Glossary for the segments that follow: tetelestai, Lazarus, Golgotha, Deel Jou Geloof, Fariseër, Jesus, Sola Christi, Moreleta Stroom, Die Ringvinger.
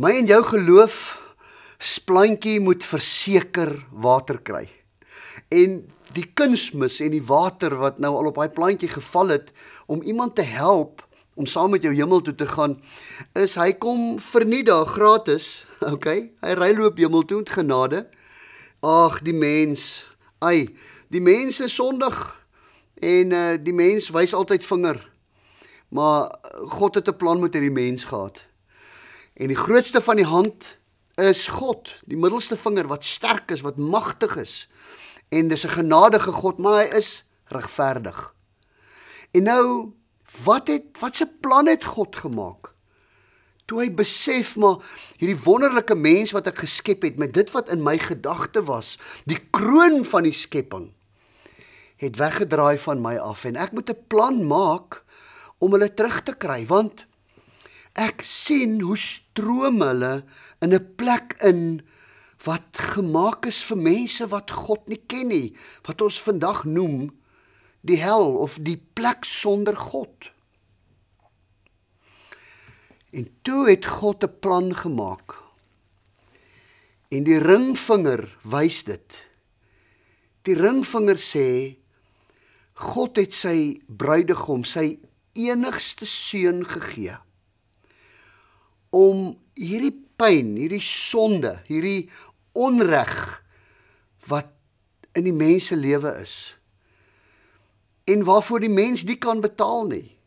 My en jou geloof splantjie moet verseker water kry. En die kunsmis en die water wat nou al op daai plantjie geval het om iemand te help om saam met jou hemel toe te gaan, is hy kom verniet daar gratis, okay? Hy ruil op hemel toe met genade. Ag, die mens. Ai, die mens is sondig en die mens wys altyd vinger. Maar God het 'n plan met hierdie mens gehad. En die grootste van die hand is God, die middelste vinger wat sterk is, wat magtig is. En dis 'n genadige God, maar hy is regverdig. En nou, watse plan het God gemaak? Toe hy besef maar hierdie wonderlike mens wat ek geskep het, met dit wat in my gedagte was, die kroon van die skepping, het weggedraai van my af. En ek moet 'n plan maak om hulle terug te kry, want ek sien hoe stroom hulle in 'n plek in wat gemaak is vir mense wat God nie ken nie, wat ons vandag noem die hel of die plek sonder God. En toe het God 'n plan gemaak. En die ringvinger wys dit. Die ringvinger sê, God het sy bruidegom, sy enigste seun gegee, om hierdie pyn, hierdie sonde, hierdie onreg wat in die mens se lewe is en waarvoor die mens nie kan betaal nie,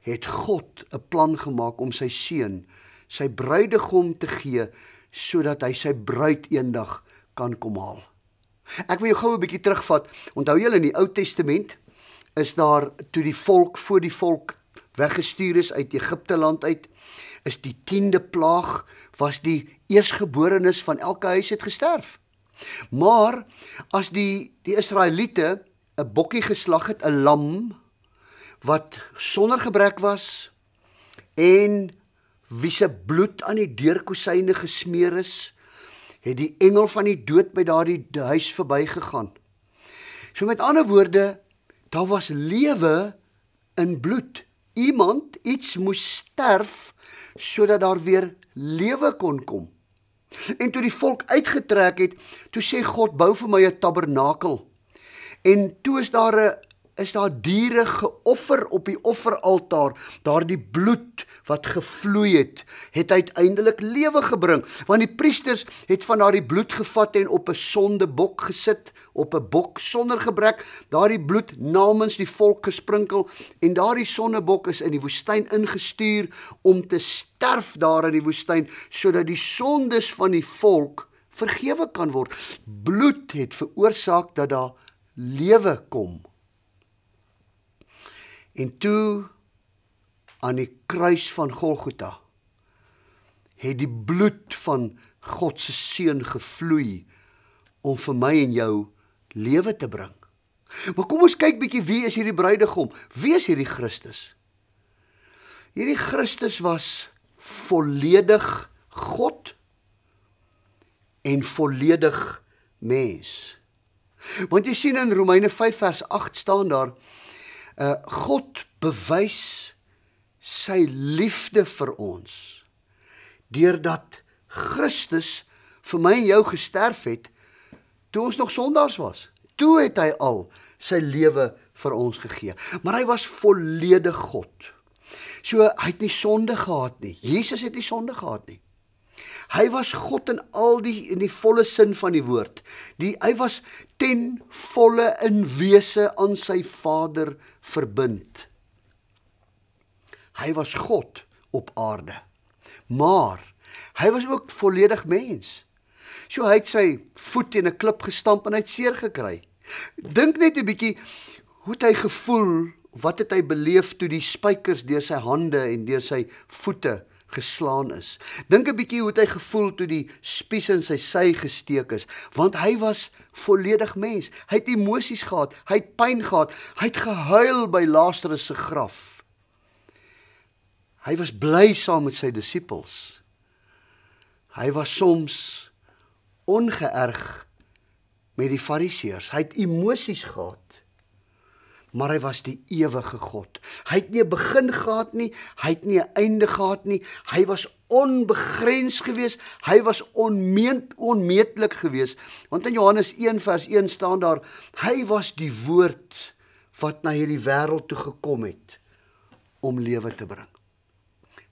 het God 'n plan gemaak om sy seun, sy bruidegom te gee sodat hy sy bruid eendag kan kom haal. Ek wil jou gou 'n bietjie terugvat. Onthou julle in die Ou Testament is daar toe die volk voor die volk weggestuur is uit Egipte land uit, is die 10de plaag, was die eersgeborenes van elke huis het gesterf. Maar as die Israeliete 'n bokkie geslag het, 'n lam wat sonder gebrek was en wie se bloed aan die deurkusyne gesmeer is, het die engel van die dood by daardie huis verbygegaan. So met ander woorde, daar was lewe in bloed. Iemand, iets moes sterf, sodat daar weer lewe kon kom. En toe die volk uitgetrek het, toe sê God, bou vir my 'n tabernakel. En toe is daar diere geoffer op die offeraltaar. Daardie bloed wat gevloei het, het uiteindelik lewe gebring. Want die priesters het van daardie bloed gevat en op 'n sondebok gesit, op 'n bok sonder gebrek, daardie bloed namens die volk gesprinkel en daardie sondebok is in die woestyn ingestuur om te sterf daar in die woestyn sodat die sondes van die volk vergewe kan word. Bloed het veroorsaak dat daar lewe kom. En toe aan die kruis van Golgotha het die bloed van God se seun gevloei om vir my en jou lewe te bring. Maar kom ons kyk bietjie, wie is hierdie bruidegom? Wie is hierdie Christus? Hierdie Christus was volledig God en volledig mens. Want jy sien in Romeine 5 vers 8 staan daar, God bewys sy liefde vir ons, deurdat Christus vir my en jou gesterf het, toe ons nog sondaars was. Toe het hy al sy lewe vir ons gegee. Maar hy was volledig God. So, hy het nie sonde gehad nie. Jesus het nie sonde gehad nie. Hy was God in in die volle sin van die woord. Hy was ten volle in wese aan sy Vader verbind. Hy was God op aarde. Maar hy was ook volledig mens. So hy het sy voet teen 'n klip gestamp en hy het seer gekry. Dink net 'n bietjie hoe hy gevoel, wat het hy beleef toe die spykers deur sy hande en deur sy voete geslaan is. Dink 'n bietjie hoe het hy gevoel toe die spies in sy sy gesteek is, want hy was volledig mens. Hy het emosies gehad, hy het pyn gehad, hy het gehuil by Lazarus se graf. Hy was bly saam met sy disippels. Hy was soms ongeërg met die fariseërs. Hy het emosies gehad. maar hy was die ewige God. Hy het nie 'n begin gehad nie, hy het nie 'n einde gehad nie, hy was onbegrens geweest, hy was onmeetlik geweest. Want in Johannes 1 vers 1 staan daar, hy was die woord wat na hierdie wêreld toe gekom het om lewe te bring.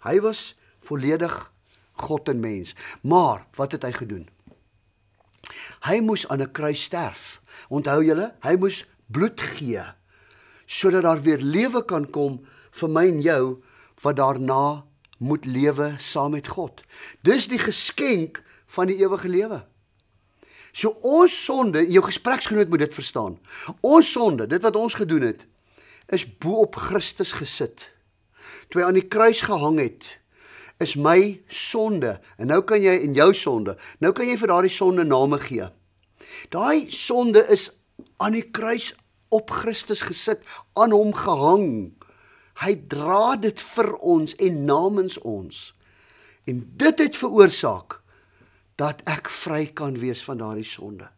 Hy was volledig God en mens, maar wat het hy gedoen? Hy moes aan 'n kruis sterf. Onthou julle, hy moes bloed gee, sodat daar weer lewe kan kom vir my en jou, wat daarna moet lewe saam met God. Dis die geskenk van die ewige lewe. So ons sonde, jou gespreksgenoot moet dit verstaan, ons sonde, dit wat ons gedoen het, is bo op Christus gesit. Toe hy aan die kruis gehang het, is my sonde, en nou kan jy in jou sonde, nou kan jy vir daardie sonde name gee. Daai sonde is aan die kruis op Christus gesit, aan hom gehang. Hy dra dit vir ons en namens ons. En dit het veroorsaak dat ek vry kan wees van daardie sonde.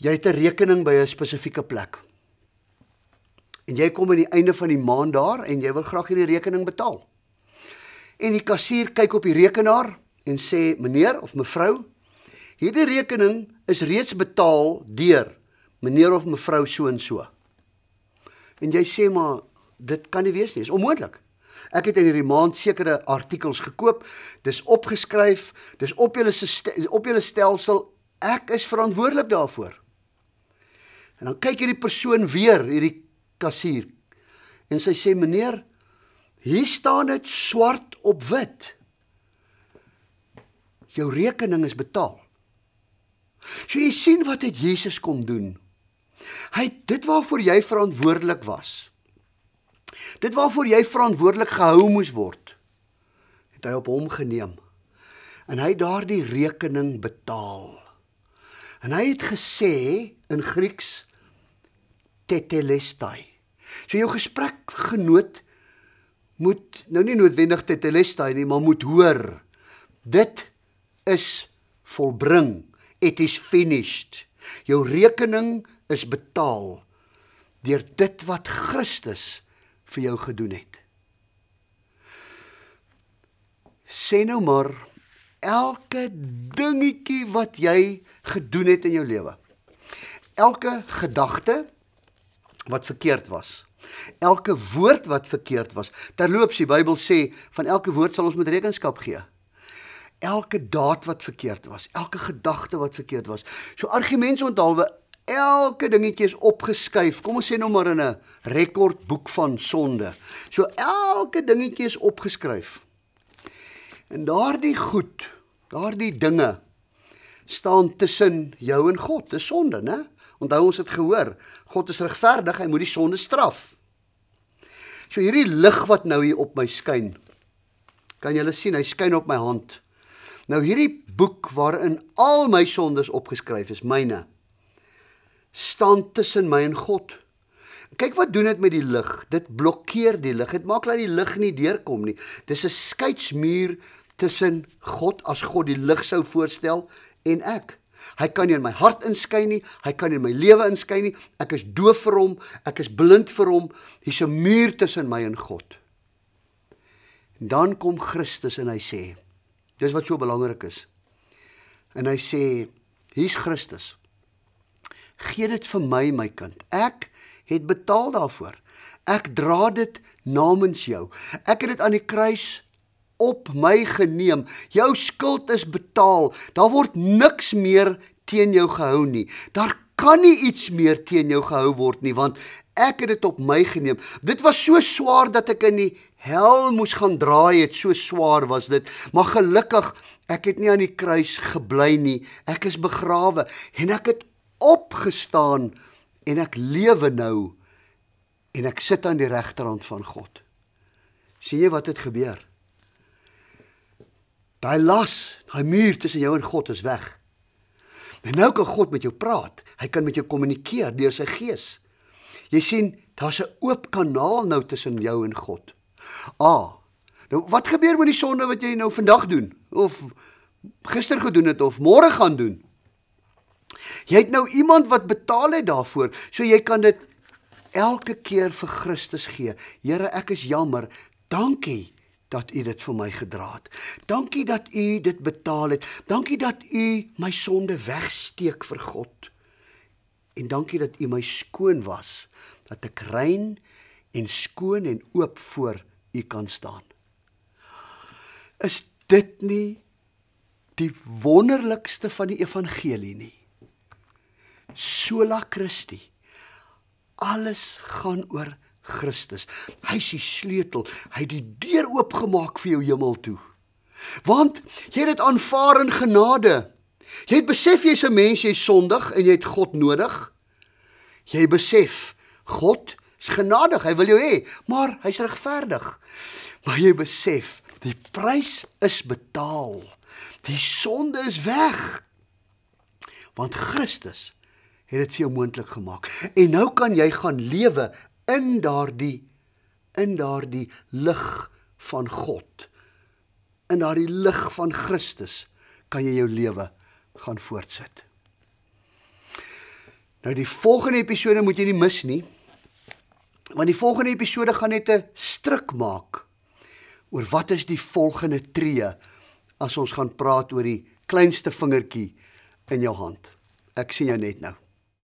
Jy het 'n rekening by 'n spesifieke plek. En jy kom aan die einde van die maand daar en jy wil graag hierdie rekening betaal. En die kassier kyk op die rekenaar en sê, meneer of mevrou, hierdie rekening is reeds betaal deur meneer of mevrou so en so. En jy sê, maar dit kan nie wees nie, is onmoontlik. Ek het in hierdie maand sekere artikels gekoop, dis opgeskryf, dis op julle stelsel, ek is verantwoordelik daarvoor. En dan kyk hierdie persoon weer, hierdie kassier, en sy sê, meneer, hier staan dit swart op wit. Jou rekening is betaal. So jy sien wat het Jesus kom doen. Hy het dit waarvoor jy verantwoordelik was, dit waarvoor jy verantwoordelik gehou moes word, het hy op hom geneem. En hy het daardie rekening betaal. En hy het gesê in Grieks, tetelestai. So jou gespreksgenoot moet nou nie noodwendig tetelestai nie, maar moet hoor, dit is volbring, it is finished. Jou rekening is betaal deur dit wat Christus vir jou gedoen het. Sê nou maar, elke dingetjie wat jy gedoen het in jou lewe, elke gedagte wat verkeerd was, elke woord wat verkeerd was. Terloops, die Bybel sê, van elke woord sal ons moet rekenskap gee. Elke daad wat verkeerd was, elke gedagte wat verkeerd was. So argumentsonthaalwe, elke dingetjie is opgeskuif. Kom ons sê nou maar in 'n rekordboek van sonde. So elke dingetjie is opgeskryf. En daardie goed, daardie dinge staan tussen jou en God. Dis sonde, né? Onthou ons het gehoor, God is regverdig, hy moet die sonde straf. So hierdie lig wat nou hier op my skyn, kan julle sien, hy skyn op my hand. Nou hierdie boek waarin al my sondes opgeskryf is, myne, staan tussen my en God. Kyk wat doen dit met die lig, dit blokkeer die lig, dit maak dat die lig nie deurkom nie. Dis 'n skeidsmuur tussen God, as God die lig sou voorstel, en ek. Hy kan nie in my hart inskyn nie, hy kan nie in my lewe inskyn nie, ek is doof vir hom, ek is blind vir hom, hier's 'n muur tussen my en God. En dan kom Christus en hy sê, dis wat so belangrik is, en hy sê, hier's Christus, gee dit vir my, my kind, ek het betaal daarvoor, ek dra dit namens jou, ek het dit aan die kruis op my geneem, jou skuld is betaal, daar word niks meer teen jou gehou nie, daar kan nie iets meer teen jou gehou word nie, want ek het dit op my geneem. Dit was so swaar dat ek in die hel moes gaan draai het, so swaar was dit, maar gelukkig, ek het nie aan die kruis gebly nie, ek is begrawe, en ek het opgestaan, en ek lewe nou, en ek sit aan die regterhand van God. Sien jy wat het gebeur? Daai las, daai muur tussen jou en God is weg. En nou kan God met jou praat. Hy kan met jou kommunikeer deur sy gees. Jy sien, daar's 'n oop kanaal nou tussen jou en God. Nou wat gebeur met die sonde wat jy nou vandag doen? Of gister gedoen het, of môre gaan doen? Jy het nou iemand wat betaal het daarvoor, so jy kan dit elke keer vir Christus gee. Here, ek is jammer. Dankie dat U dit vir my gedra het. Dankie dat U dit betaal het. Dankie dat U my sonde wegsteek vir God. En dankie dat U my skoon was, dat ek rein en skoon en oop voor U kan staan. Is dit nie die wonderlikste van die evangelie nie? Sola Christi. Alles gaan oor Christus. Hy is die sleutel. Hy het die deur oopgemaak vir jou hemel toe. Want jy het dit aanvaar in genade. Jy het besef jy's 'n mens, jy's sondig en jy het God nodig. Jy besef God is genadig, hy wil jou hê, maar hy's regverdig. Maar jy besef die prys is betaal. Die sonde is weg. Want Christus het dit vir jou moontlik gemaak. En nou kan jy gaan lewe in daardie lig van God. In daardie lig van Christus kan jy jou lewe gaan voortsit. Nou die volgende episode moet jy nie mis nie. Want die volgende episode gaan net 'n struik maak oor wat is die volgende tree as ons gaan praat oor die kleinste vingertjie in jou hand. Ek sien jou net nou.